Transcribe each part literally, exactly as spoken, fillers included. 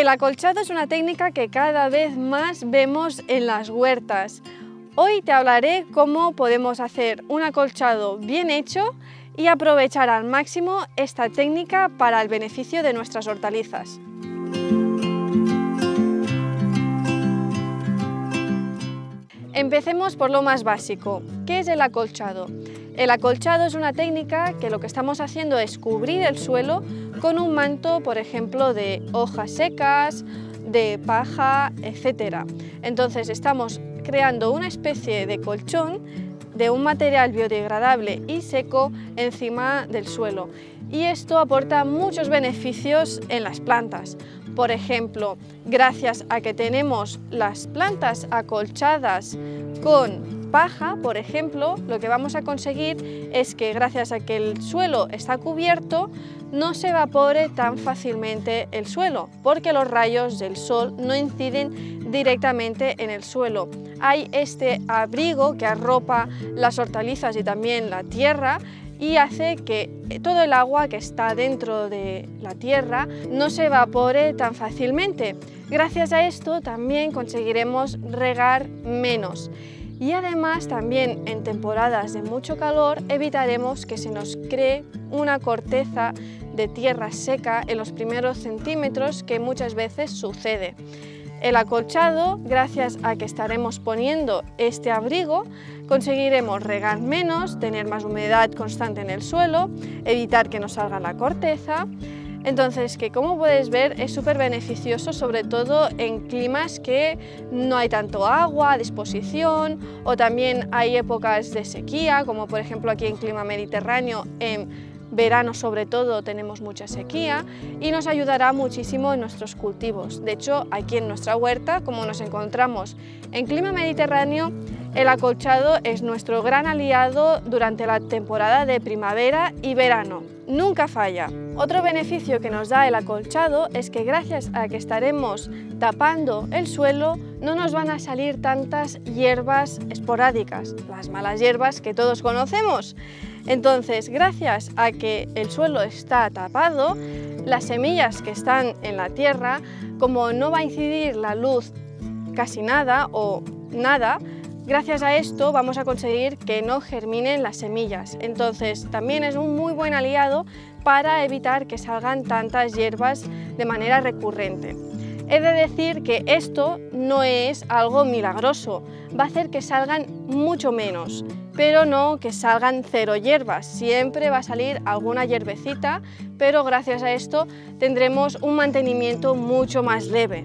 El acolchado es una técnica que cada vez más vemos en las huertas. Hoy te hablaré cómo podemos hacer un acolchado bien hecho y aprovechar al máximo esta técnica para el beneficio de nuestras hortalizas. Empecemos por lo más básico. ¿Qué es el acolchado? El acolchado es una técnica que lo que estamos haciendo es cubrir el suelo con un manto, por ejemplo, de hojas secas, de paja, etcétera. Entonces estamos creando una especie de colchón de un material biodegradable y seco encima del suelo. Y esto aporta muchos beneficios en las plantas. Por ejemplo, gracias a que tenemos las plantas acolchadas con paja, por ejemplo, lo que vamos a conseguir es que gracias a que el suelo está cubierto, no se evapore tan fácilmente el suelo, porque los rayos del sol no inciden directamente en el suelo. Hay este abrigo que arropa las hortalizas y también la tierra, y hace que todo el agua que está dentro de la tierra no se evapore tan fácilmente. Gracias a esto también conseguiremos regar menos. Y además también en temporadas de mucho calor evitaremos que se nos cree una corteza de tierra seca en los primeros centímetros que muchas veces sucede. El acolchado, gracias a que estaremos poniendo este abrigo, conseguiremos regar menos, tener más humedad constante en el suelo, evitar que nos salga la corteza. Entonces, que como puedes ver es súper beneficioso, sobre todo en climas que no hay tanto agua a disposición, o también hay épocas de sequía, como por ejemplo aquí en clima mediterráneo, en verano sobre todo tenemos mucha sequía, y nos ayudará muchísimo en nuestros cultivos. De hecho, aquí en nuestra huerta, como nos encontramos en clima mediterráneo, el acolchado es nuestro gran aliado durante la temporada de primavera y verano. Nunca falla. Otro beneficio que nos da el acolchado es que gracias a que estaremos tapando el suelo, no nos van a salir tantas hierbas esporádicas, las malas hierbas que todos conocemos. Entonces, gracias a que el suelo está tapado, las semillas que están en la tierra, como no va a incidir la luz casi nada o nada, gracias a esto vamos a conseguir que no germinen las semillas. Entonces también es un muy buen aliado para evitar que salgan tantas hierbas de manera recurrente. He de decir que esto no es algo milagroso, va a hacer que salgan mucho menos, pero no que salgan cero hierbas, siempre va a salir alguna hierbecita, pero gracias a esto tendremos un mantenimiento mucho más leve.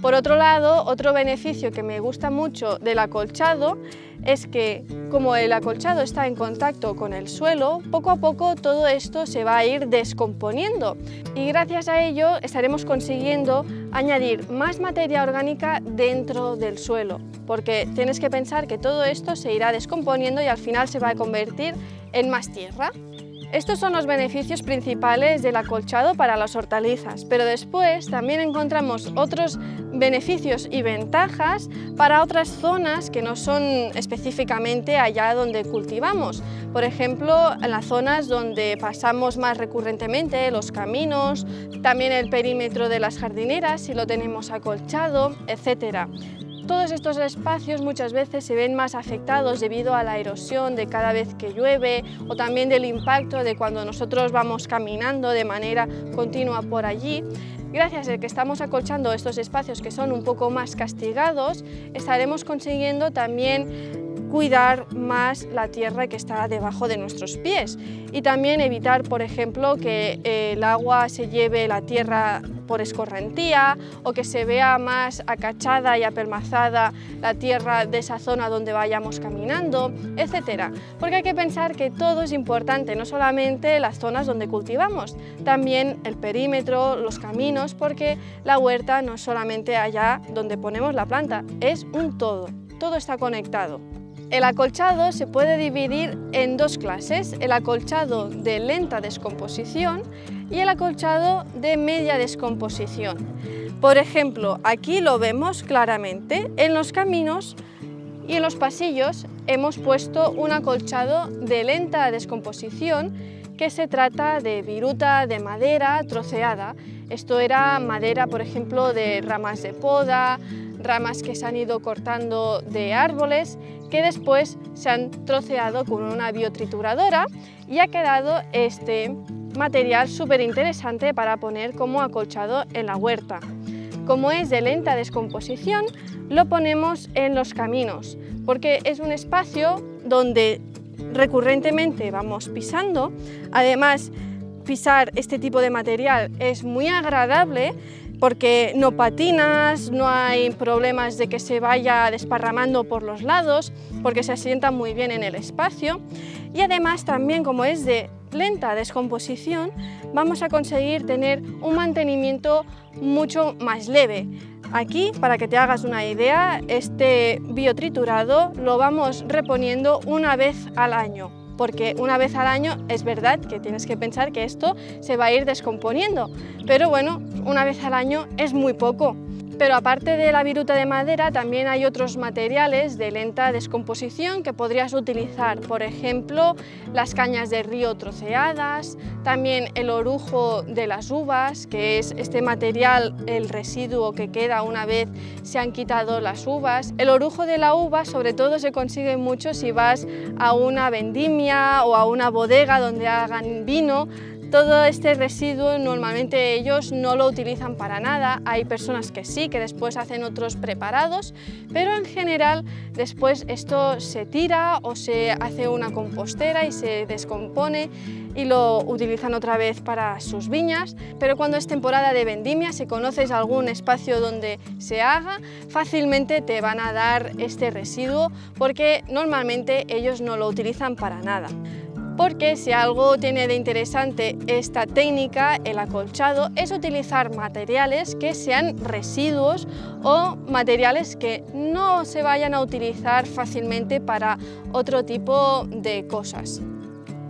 Por otro lado, otro beneficio que me gusta mucho del acolchado es que, como el acolchado está en contacto con el suelo, poco a poco todo esto se va a ir descomponiendo, y gracias a ello estaremos consiguiendo añadir más materia orgánica dentro del suelo, porque tienes que pensar que todo esto se irá descomponiendo y al final se va a convertir en más tierra. Estos son los beneficios principales del acolchado para las hortalizas, pero después también encontramos otros beneficios y ventajas para otras zonas que no son específicamente allá donde cultivamos. Por ejemplo, en las zonas donde pasamos más recurrentemente, los caminos, también el perímetro de las jardineras, si lo tenemos acolchado, etcétera. Todos estos espacios muchas veces se ven más afectados debido a la erosión de cada vez que llueve, o también del impacto de cuando nosotros vamos caminando de manera continua por allí. Gracias a que estamos acolchando estos espacios que son un poco más castigados, estaremos consiguiendo también cuidar más la tierra que está debajo de nuestros pies, y también evitar, por ejemplo, que el agua se lleve la tierra por escorrentía, o que se vea más acachada y apelmazada la tierra de esa zona donde vayamos caminando, etcétera. Porque hay que pensar que todo es importante, no solamente las zonas donde cultivamos, también el perímetro, los caminos, porque la huerta no es solamente allá donde ponemos la planta, es un todo, todo está conectado. El acolchado se puede dividir en dos clases, el acolchado de lenta descomposición y el acolchado de media descomposición. Por ejemplo, aquí lo vemos claramente, en los caminos y en los pasillos hemos puesto un acolchado de lenta descomposición que se trata de viruta de madera troceada. Esto era madera, por ejemplo, de ramas de poda, ramas que se han ido cortando de árboles, que después se han troceado con una biotrituradora y ha quedado este material súper interesante para poner como acolchado en la huerta. Como es de lenta descomposición, lo ponemos en los caminos, porque es un espacio donde recurrentemente vamos pisando. Además, pisar este tipo de material es muy agradable porque no patinas, no hay problemas de que se vaya desparramando por los lados, porque se asienta muy bien en el espacio. Y además también, como es de lenta descomposición, vamos a conseguir tener un mantenimiento mucho más leve. Aquí, para que te hagas una idea, este biotriturado lo vamos reponiendo una vez al año, porque una vez al año es verdad que tienes que pensar que esto se va a ir descomponiendo, pero bueno, una vez al año es muy poco. Pero aparte de la viruta de madera, también hay otros materiales de lenta descomposición que podrías utilizar, por ejemplo, las cañas de río troceadas, también el orujo de las uvas, que es este material, el residuo que queda una vez se han quitado las uvas. El orujo de la uva sobre todo se consigue mucho si vas a una vendimia o a una bodega donde hagan vino. Todo este residuo normalmente ellos no lo utilizan para nada, hay personas que sí, que después hacen otros preparados, pero en general después esto se tira o se hace una compostera y se descompone y lo utilizan otra vez para sus viñas. Pero cuando es temporada de vendimia, si conoces algún espacio donde se haga, fácilmente te van a dar este residuo porque normalmente ellos no lo utilizan para nada. Porque si algo tiene de interesante esta técnica, el acolchado, es utilizar materiales que sean residuos o materiales que no se vayan a utilizar fácilmente para otro tipo de cosas.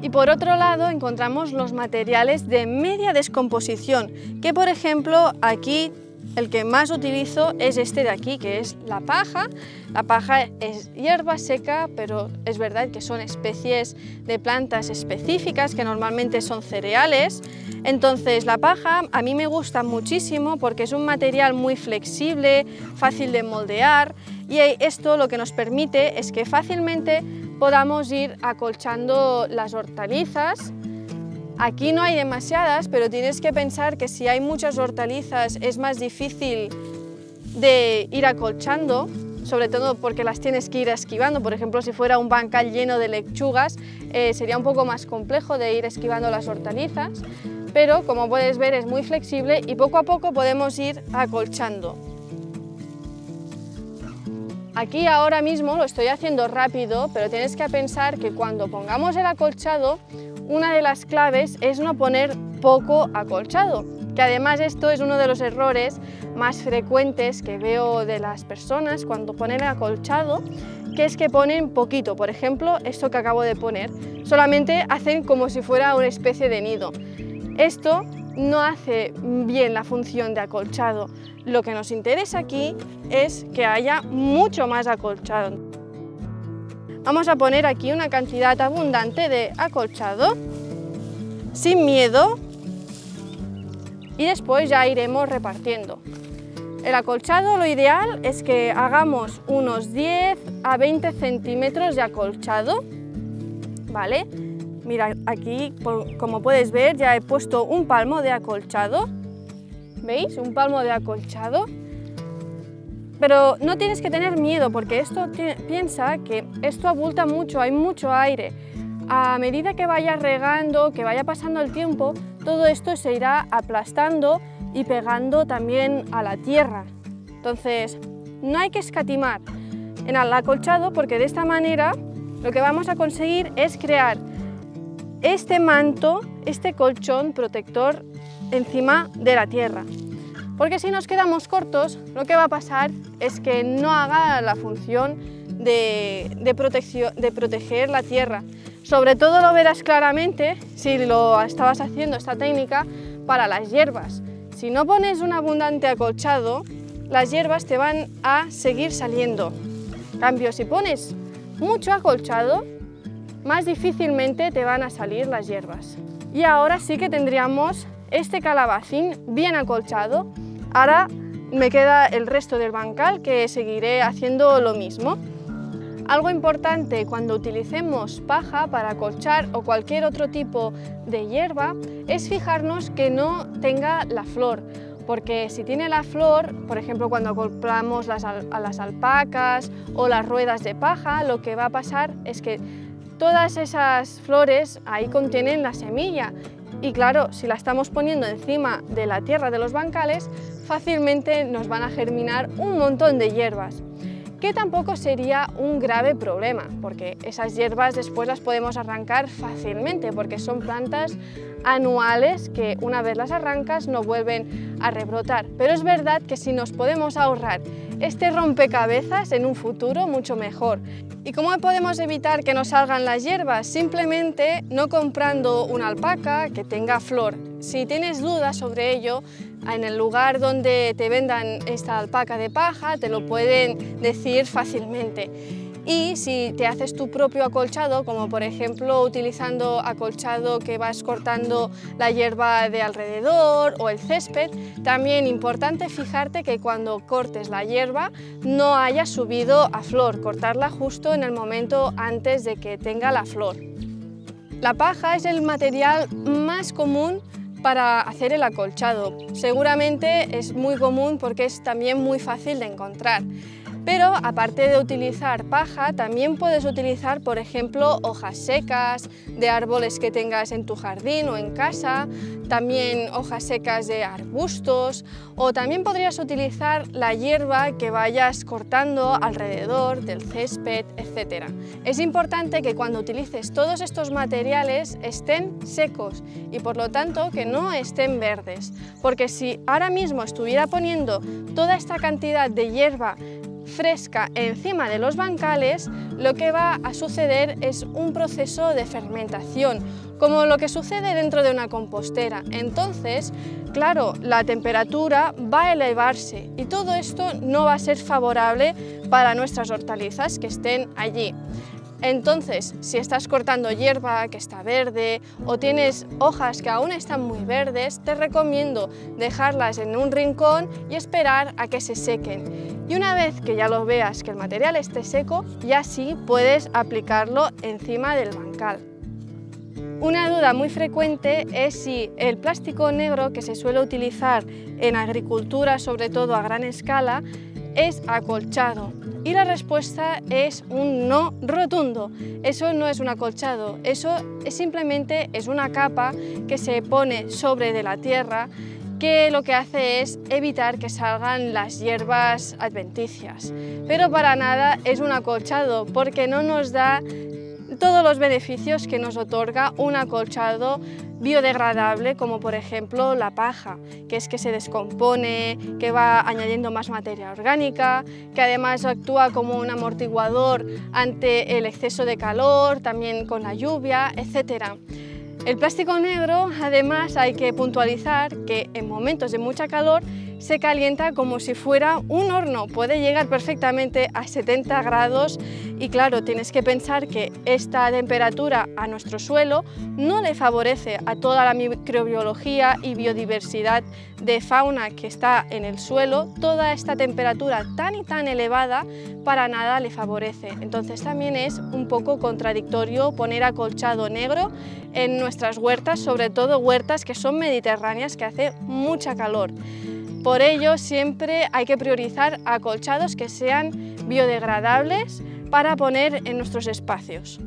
Y por otro lado encontramos los materiales de media descomposición, que por ejemplo aquí el que más utilizo es este de aquí, que es la paja. La paja es hierba seca, pero es verdad que son especies de plantas específicas que normalmente son cereales. Entonces la paja a mí me gusta muchísimo porque es un material muy flexible, fácil de moldear, y esto lo que nos permite es que fácilmente podamos ir acolchando las hortalizas. Aquí no hay demasiadas, pero tienes que pensar que si hay muchas hortalizas es más difícil de ir acolchando, sobre todo porque las tienes que ir esquivando. Por ejemplo, si fuera un bancal lleno de lechugas, eh, sería un poco más complejo de ir esquivando las hortalizas, pero como puedes ver es muy flexible y poco a poco podemos ir acolchando. Aquí ahora mismo lo estoy haciendo rápido, pero tienes que pensar que cuando pongamos el acolchado, una de las claves es no poner poco acolchado, que además esto es uno de los errores más frecuentes que veo de las personas cuando ponen acolchado, que es que ponen poquito. Por ejemplo, esto que acabo de poner, solamente hacen como si fuera una especie de nido. Esto no hace bien la función de acolchado. Lo que nos interesa aquí es que haya mucho más acolchado. Vamos a poner aquí una cantidad abundante de acolchado, sin miedo, y después ya iremos repartiendo. El acolchado, lo ideal es que hagamos unos diez a veinte centímetros de acolchado, ¿vale? Mira, aquí, como puedes ver, ya he puesto un palmo de acolchado, ¿veis? Un palmo de acolchado. Pero no tienes que tener miedo porque esto piensa que esto abulta mucho, hay mucho aire. A medida que vaya regando, que vaya pasando el tiempo, todo esto se irá aplastando y pegando también a la tierra. Entonces, no hay que escatimar en el acolchado porque de esta manera lo que vamos a conseguir es crear este manto, este colchón protector encima de la tierra. Porque si nos quedamos cortos, lo que va a pasar es que no haga la función de, de, protección, de proteger la tierra. Sobre todo lo verás claramente si lo estabas haciendo esta técnica para las hierbas. Si no pones un abundante acolchado, las hierbas te van a seguir saliendo. En cambio, si pones mucho acolchado, más difícilmente te van a salir las hierbas. Y ahora sí que tendríamos este calabacín bien acolchado. Ahora me queda el resto del bancal, que seguiré haciendo lo mismo. Algo importante cuando utilicemos paja para acolchar o cualquier otro tipo de hierba es fijarnos que no tenga la flor, porque si tiene la flor, por ejemplo cuando acoplamos las, a las alpacas o las ruedas de paja, lo que va a pasar es que todas esas flores ahí contienen la semilla y claro, si la estamos poniendo encima de la tierra de los bancales, fácilmente nos van a germinar un montón de hierbas, que tampoco sería un grave problema, porque esas hierbas después las podemos arrancar fácilmente, porque son plantas anuales que una vez las arrancas no vuelven a rebrotar. Pero es verdad que si nos podemos ahorrar este rompecabezas en un futuro, mucho mejor. ¿Y cómo podemos evitar que nos salgan las hierbas? Simplemente no comprando una alpaca que tenga flor. Si tienes dudas sobre ello, en el lugar donde te vendan esta alpaca de paja te lo pueden decir fácilmente. Y si te haces tu propio acolchado, como por ejemplo utilizando acolchado que vas cortando la hierba de alrededor o el césped, también importante fijarte que cuando cortes la hierba no haya subido a flor, cortarla justo en el momento antes de que tenga la flor. La paja es el material más común para hacer el acolchado. Seguramente es muy común porque es también muy fácil de encontrar. Pero aparte de utilizar paja, también puedes utilizar, por ejemplo, hojas secas de árboles que tengas en tu jardín o en casa, también hojas secas de arbustos, o también podrías utilizar la hierba que vayas cortando alrededor del césped, etcétera. Es importante que cuando utilices todos estos materiales estén secos y por lo tanto que no estén verdes, porque si ahora mismo estuviera poniendo toda esta cantidad de hierba fresca encima de los bancales, lo que va a suceder es un proceso de fermentación, como lo que sucede dentro de una compostera. Entonces, claro, la temperatura va a elevarse y todo esto no va a ser favorable para nuestras hortalizas que estén allí. Entonces, si estás cortando hierba que está verde o tienes hojas que aún están muy verdes, te recomiendo dejarlas en un rincón y esperar a que se sequen. Y una vez que ya lo veas que el material esté seco, ya sí puedes aplicarlo encima del bancal. Una duda muy frecuente es si el plástico negro que se suele utilizar en agricultura, sobre todo a gran escala, es acolchado. Y la respuesta es un no rotundo. Eso no es un acolchado, eso es simplemente es una capa que se pone sobre de la tierra que lo que hace es evitar que salgan las hierbas adventicias. Pero para nada es un acolchado porque no nos da todos los beneficios que nos otorga un acolchado biodegradable, como por ejemplo la paja, que es que se descompone, que va añadiendo más materia orgánica, que además actúa como un amortiguador ante el exceso de calor, también con la lluvia, etcétera. El plástico negro, además, hay que puntualizar que en momentos de mucha calor se calienta como si fuera un horno, puede llegar perfectamente a setenta grados y claro, tienes que pensar que esta temperatura a nuestro suelo no le favorece a toda la microbiología y biodiversidad de fauna que está en el suelo, toda esta temperatura tan y tan elevada para nada le favorece. Entonces también es un poco contradictorio poner acolchado negro en nuestras huertas, sobre todo huertas que son mediterráneas, que hace mucha calor. Por ello, siempre hay que priorizar acolchados que sean biodegradables para poner en nuestros espacios.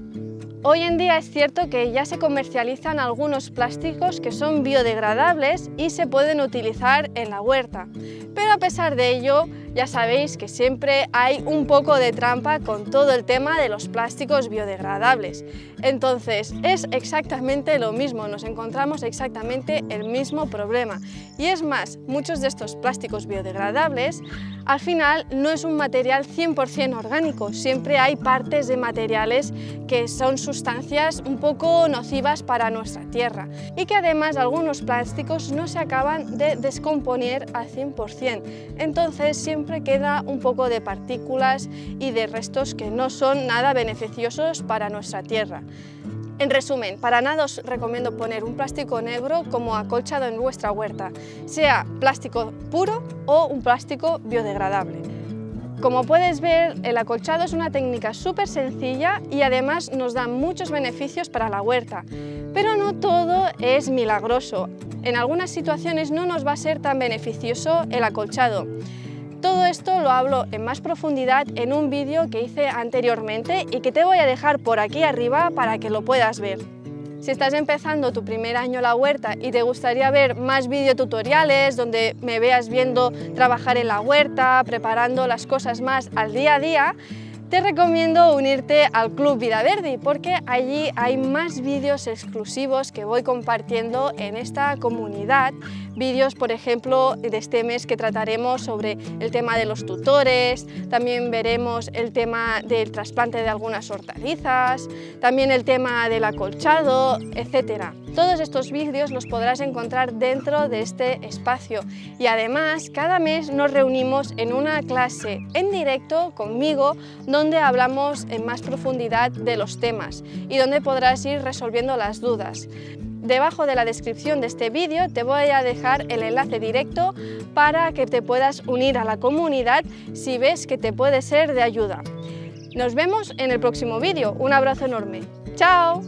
Hoy en día es cierto que ya se comercializan algunos plásticos que son biodegradables y se pueden utilizar en la huerta, pero a pesar de ello, ya sabéis que siempre hay un poco de trampa con todo el tema de los plásticos biodegradables. Entonces, es exactamente lo mismo, nos encontramos exactamente el mismo problema. Y es más, muchos de estos plásticos biodegradables, al final, no es un material cien por cien orgánico. Siempre hay partes de materiales que son sustancias un poco nocivas para nuestra tierra. Y que además, algunos plásticos no se acaban de descomponer al cien por cien. Entonces, siempre queda un poco de partículas y de restos que no son nada beneficiosos para nuestra tierra. En resumen, para nada os recomiendo poner un plástico negro como acolchado en vuestra huerta, sea plástico puro o un plástico biodegradable. Como puedes ver, el acolchado es una técnica súper sencilla y además nos da muchos beneficios para la huerta. Pero no todo es milagroso. En algunas situaciones no nos va a ser tan beneficioso el acolchado. Todo esto lo hablo en más profundidad en un vídeo que hice anteriormente y que te voy a dejar por aquí arriba para que lo puedas ver. Si estás empezando tu primer año la huerta y te gustaría ver más videotutoriales donde me veas viendo trabajar en la huerta, preparando las cosas más al día a día, te recomiendo unirte al Club Vida Verdi porque allí hay más vídeos exclusivos que voy compartiendo en esta comunidad. Vídeos, por ejemplo, de este mes que trataremos sobre el tema de los tutores, también veremos el tema del trasplante de algunas hortalizas, también el tema del acolchado, etcétera. Todos estos vídeos los podrás encontrar dentro de este espacio y además cada mes nos reunimos en una clase en directo conmigo donde hablamos en más profundidad de los temas y donde podrás ir resolviendo las dudas. Debajo de la descripción de este vídeo te voy a dejar el enlace directo para que te puedas unir a la comunidad si ves que te puede ser de ayuda. Nos vemos en el próximo vídeo. Un abrazo enorme. ¡Chao!